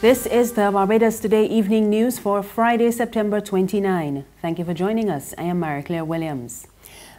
This is the Barbados Today evening news for Friday, September 29. Thank you for joining us. I am Marie-Claire Williams.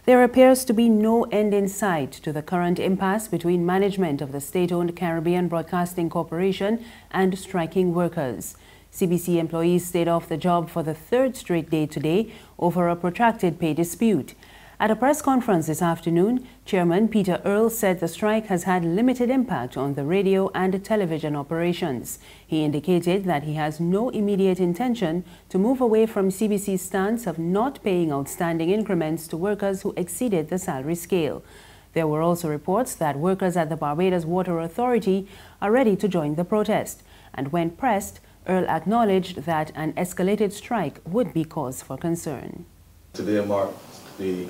There appears to be no end in sight to the current impasse between management of the state-owned Caribbean Broadcasting Corporation and striking workers. CBC employees stayed off the job for the third straight day today over a protracted pay dispute. At a press conference this afternoon, Chairman Peter Earl said the strike has had limited impact on the radio and television operations. He indicated that he has no immediate intention to move away from CBC's stance of not paying outstanding increments to workers who exceeded the salary scale. There were also reports that workers at the Barbados Water Authority are ready to join the protest. And when pressed, Earl acknowledged that an escalated strike would be cause for concern. Today marks the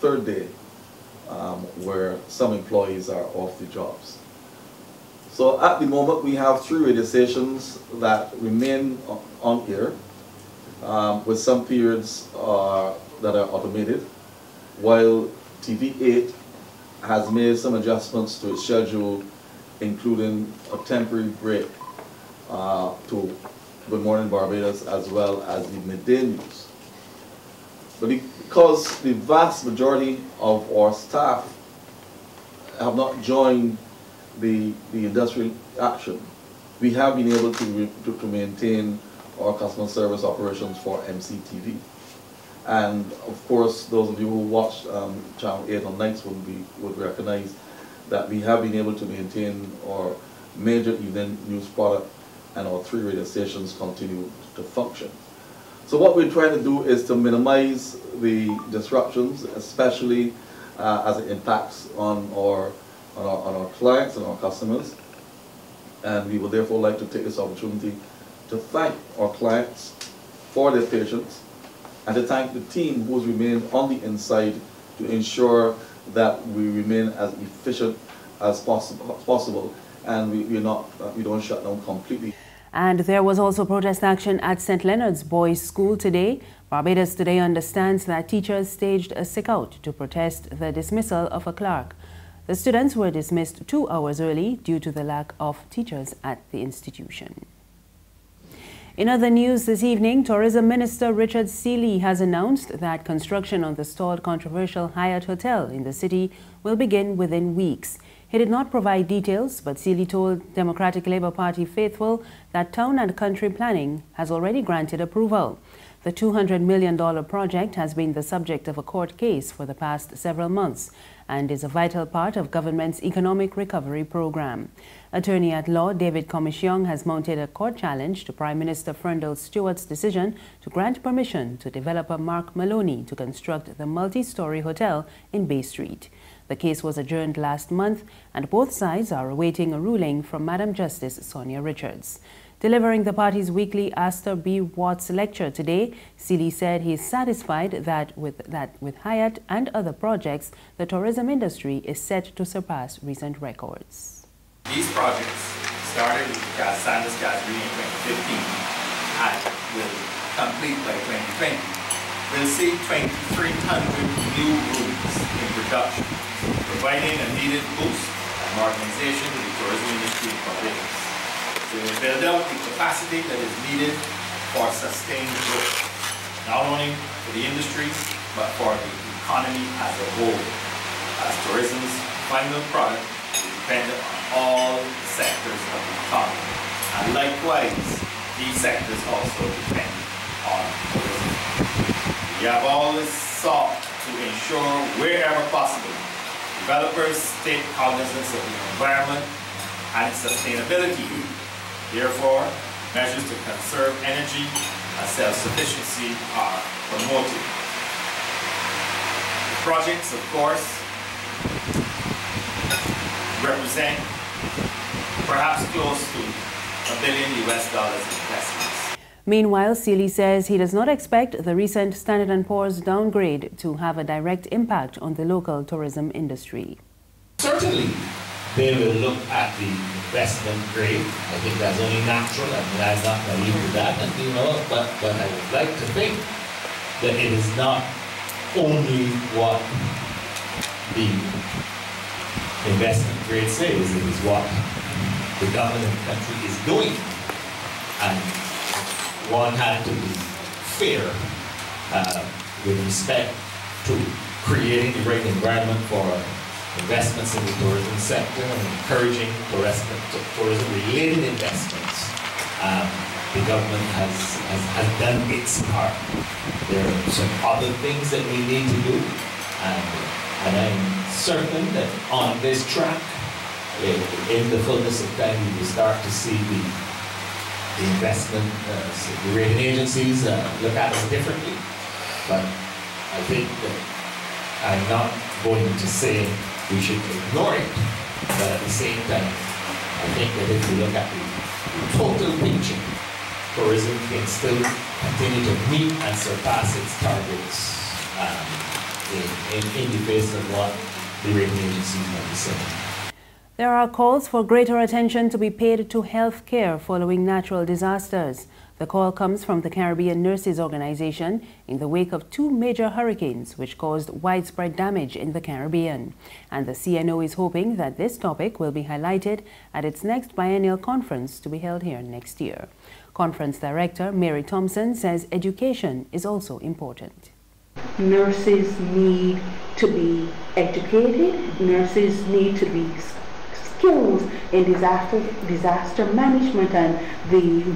third day where some employees are off the jobs. So at the moment we have three radio stations that remain on air with some periods that are automated, while TV 8 has made some adjustments to its schedule, including a temporary break to Good Morning Barbados as well as the midday news. But because the vast majority of our staff have not joined the industrial action, we have been able to maintain our customer service operations for MCTV. And of course, those of you who watch Channel 8 on nights would recognize that we have been able to maintain our major evening news product, and our three radio stations continue to function. So what we're trying to do is to minimize the disruptions, especially as it impacts on our clients and our customers. And we would therefore like to take this opportunity to thank our clients for their patience and to thank the team who has remained on the inside to ensure that we remain as efficient as possible and we don't shut down completely. And there was also protest action at St. Leonard's Boys' School today. Barbados Today understands that teachers staged a sick-out to protest the dismissal of a clerk. The students were dismissed 2 hours early due to the lack of teachers at the institution. In other news this evening, Tourism Minister Richard Sealy has announced that construction on the stalled controversial Hyatt Hotel in the city will begin within weeks. He did not provide details, but Sealy told Democratic Labour Party faithful that Town and Country Planning has already granted approval. The $200 million project has been the subject of a court case for the past several months and is a vital part of government's economic recovery program. Attorney at law David Comish Young has mounted a court challenge to Prime Minister Frendel Stewart's decision to grant permission to developer Mark Maloney to construct the multi-story hotel in Bay Street. The case was adjourned last month, and both sides are awaiting a ruling from Madam Justice Sonia Richards. Delivering the party's weekly Astor B. Watts lecture today, Sealy said he is satisfied that with Hyatt and other projects, the tourism industry is set to surpass recent records. These projects started with Sanders Gas in 2015 and will complete by 2020. We'll see 2,300 new rooms in production, providing a needed boost and modernization to the tourism industry in Barbados. We will build out the capacity that is needed for sustained growth, not only for the industry, but for the economy as a whole, as tourism's final product is dependent on all sectors of the economy. And likewise, these sectors also depend on tourism. We have always sought to ensure, wherever possible, developers take cognizance of the environment and sustainability. Therefore, measures to conserve energy and self-sufficiency are promoted. The projects, of course, represent perhaps close to $1 billion investments. Meanwhile, Sealy says he does not expect the recent Standard & Poor's downgrade to have a direct impact on the local tourism industry. Certainly, they will look at the investment grade. I think that's only natural, and I'm not naive to that, and you know, but I would like to think that it is not only what the investment grade says, it is what the government of the country is doing and one had to be fair with respect to creating the right environment for investments in the tourism sector and encouraging tourism-related investments. The government has done its part. There are some other things that we need to do, and I'm certain that on this track, in the fullness of time, we will start to see the investment, the rating agencies look at us differently. But I think that I'm not going to say we should ignore it, but at the same time, I think that if we look at the total picture, tourism can still continue to meet and surpass its targets in the face of what the rating agencies might be saying. There are calls for greater attention to be paid to health care following natural disasters. The call comes from the Caribbean Nurses Organization in the wake of two major hurricanes which caused widespread damage in the Caribbean. And the CNO is hoping that this topic will be highlighted at its next biennial conference to be held here next year. Conference Director Mary Thompson says education is also important. Nurses need to be educated. Nurses need to be skilled in disaster management and the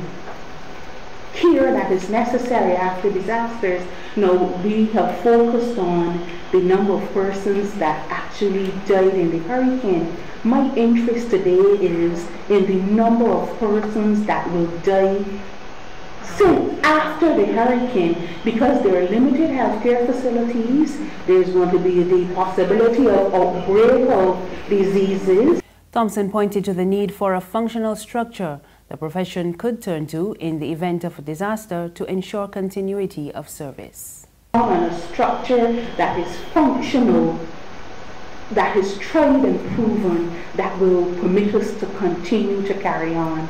care that is necessary after disasters. No, we have focused on the number of persons that actually died in the hurricane. My interest today is in the number of persons that will die soon after the hurricane, because there are limited healthcare facilities. There's going to be the possibility of outbreak of diseases. Thompson pointed to the need for a functional structure the profession could turn to in the event of a disaster to ensure continuity of service. On a structure that is functional, that is tried and proven, that will permit us to continue to carry on.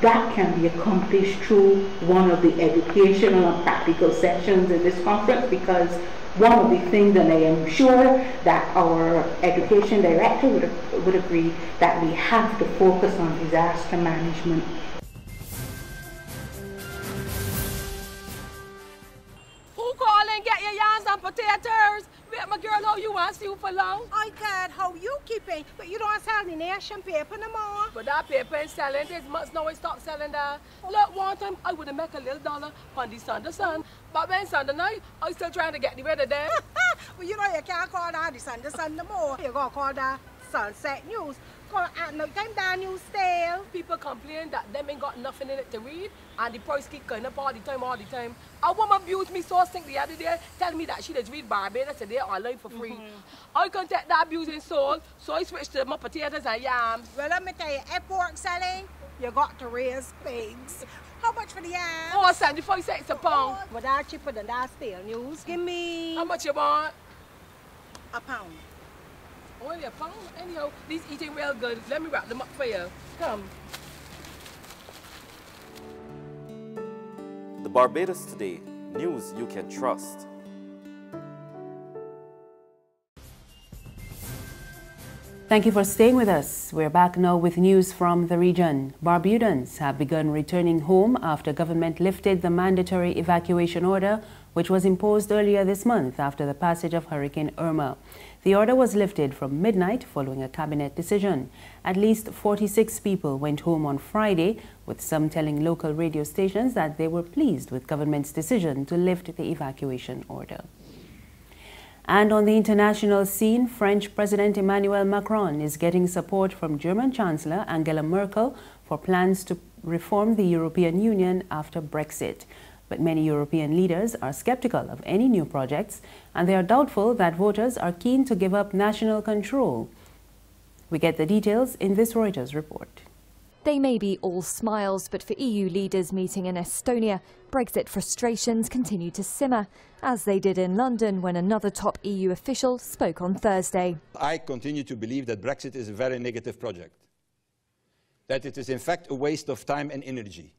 That can be accomplished through one of the educational and practical sessions in this conference, because one of the things that I am sure that our education director would agree, that we have to focus on disaster management. Potatoes, my girl, oh, you want to for long? I can't how you keep it, but you don't sell the nation paper no more. But that paper is selling this month now, I stopped selling that. Look, one time I would have made $1 on the Sunday sun, but when Sunday night, I still trying to get the weather there. Well, you know, you can't call that the Sunday sun no more. You're going to call that Sunset News. Call at night time that news sale. People complain that them ain't got nothing in it to read, and the price keep going up all the time, all the time. A woman abused me so sick the other day, telling me that she just read Barbados Today online for free. I couldn't take that abusing soul, so I switched to my potatoes and yams. Well, let me tell you, at pork selling, you got to raise pigs. How much for the yams? Oh, 75 cents a pound. Well, that's cheaper than that stale news. Give me... How much you want? A pound. Only a pound? Anyhow, these eating real good. Let me wrap them up for you. Come. The Barbados Today, news you can trust. Thank you for staying with us. We're back now with news from the region. Barbudans have begun returning home after government lifted the mandatory evacuation order, which was imposed earlier this month after the passage of Hurricane Irma. The order was lifted from midnight following a cabinet decision. At least 46 people went home on Friday, with some telling local radio stations that they were pleased with government's decision to lift the evacuation order. And on the international scene, French President Emmanuel Macron is getting support from German Chancellor Angela Merkel for plans to reform the European Union after Brexit. But many European leaders are skeptical of any new projects, and they are doubtful that voters are keen to give up national control. We get the details in this Reuters report. They may be all smiles, but for EU leaders meeting in Estonia, Brexit frustrations continue to simmer, as they did in London when another top EU official spoke on Thursday. I continue to believe that Brexit is a very negative project, that it is in fact a waste of time and energy.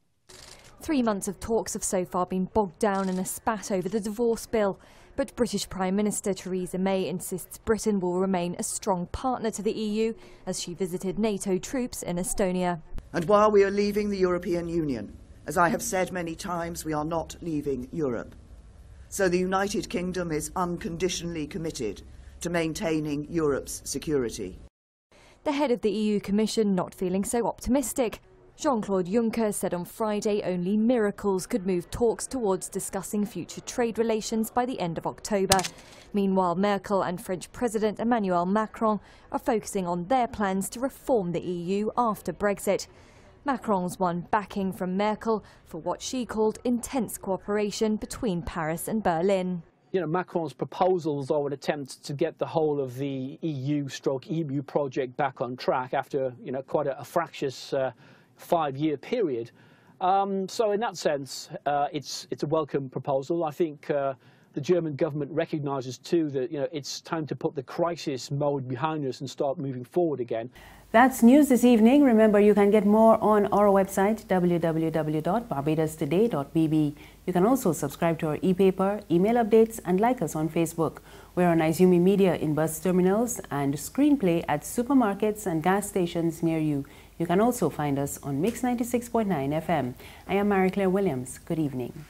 3 months of talks have so far been bogged down in a spat over the divorce bill, but British Prime Minister Theresa May insists Britain will remain a strong partner to the EU as she visited NATO troops in Estonia. And while we are leaving the European Union, As I have said many times, we are not leaving Europe. So the United Kingdom is unconditionally committed to maintaining Europe's security. The head of the EU Commission not feeling so optimistic. Jean-Claude Juncker said on Friday only miracles could move talks towards discussing future trade relations by the end of October. Meanwhile, Merkel and French President Emmanuel Macron are focusing on their plans to reform the EU after Brexit. Macron's won backing from Merkel for what she called intense cooperation between Paris and Berlin. You know, Macron's proposals are an attempt to get the whole of the EU/EMU project back on track after, you know, quite a fractious five-year period. So in that sense, it's a welcome proposal. I think the German government recognises too that, you know, it's time to put the crisis mode behind us and start moving forward again. That's news this evening. Remember, you can get more on our website, www.barbadostoday.bb. You can also subscribe to our e-paper, email updates, and like us on Facebook. We're on Izumi Media in bus terminals and Screenplay at supermarkets and gas stations near you. You can also find us on Mix 96.9 FM. I am Marie-Claire Williams. Good evening.